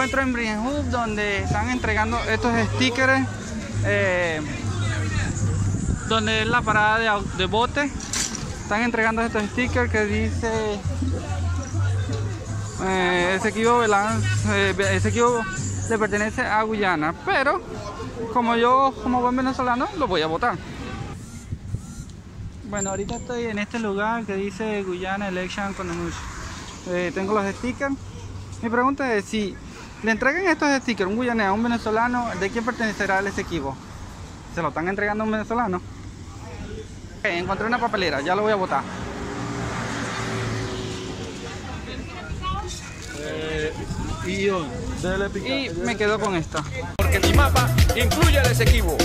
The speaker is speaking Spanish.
encuentro en Brinhoop, donde están entregando estos stickers, donde es la parada de bote. Están entregando estos stickers que dice Esequibo, Esequibo le pertenece a Guyana, pero como yo, como buen venezolano, lo voy a votar. Bueno, ahorita estoy en este lugar que dice Guyana Election con tengo los stickers. Mi pregunta es, si le entregan estos stickers, un guyanés a un venezolano, ¿de quién pertenecerá el Esequibo? ¿Se lo están entregando a un venezolano? Ok, encontré una papelera, ya lo voy a botar. Y me quedo con esta. Porque mi mapa incluye el Esequibo.